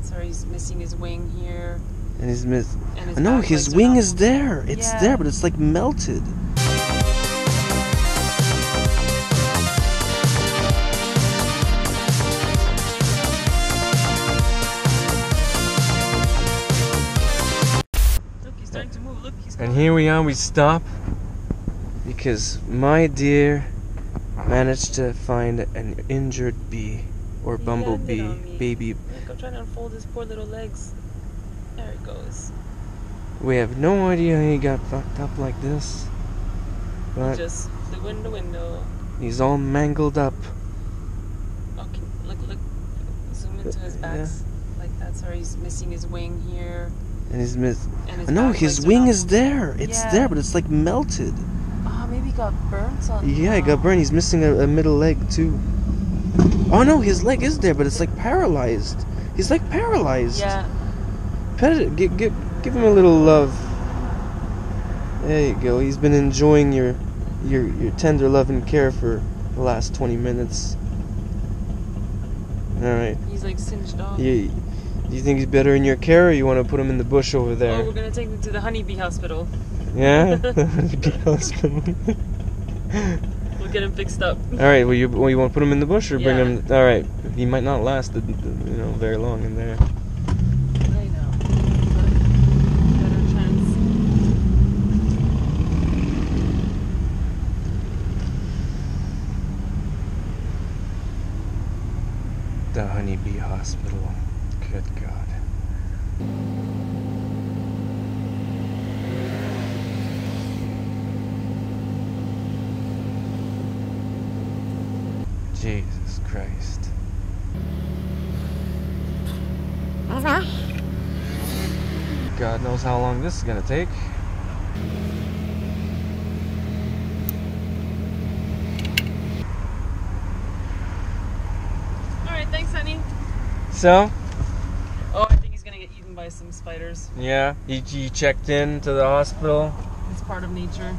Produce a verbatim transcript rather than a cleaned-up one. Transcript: that's where he's missing his wing here. And he's missed. No, his wing is there. It's yeah. there, but it's like melted. Look, he's starting to move. Look, he's. And here we are. We stop because my deer managed to find an injured bee or bumblebee baby. I'm trying to unfold his poor little legs. There it goes. We have no idea he got fucked up like this. But he just flew in the window. He's all mangled up. Okay, look, look. Zoom into his back. Yeah. Like that's where he's missing his wing here. And he's missed. No, his wing is there. It's yeah. there, but it's like melted. Oh, maybe he got burnt on. Yeah, he got burnt. He's missing a, a middle leg too. Oh no, his leg is there, but it's like paralyzed. He's like paralyzed. Yeah. Give, give, give him a little love. There you go. He's been enjoying your, your, your tender love and care for the last twenty minutes. All right. He's like singed off. You, do you think he's better in your care, or you want to put him in the bush over there? Oh, we're gonna take him to the honeybee hospital. Yeah, the honeybee hospital. We'll get him fixed up. All right. Well, you, well, you want to put him in the bush or yeah. bring him? All right. He might not last, you know, very long in there. The honeybee hospital. Good God. Jesus Christ. God knows how long this is gonna take. So? Oh, I think he's gonna get eaten by some spiders. Yeah, he, he checked in to the hospital. It's part of nature.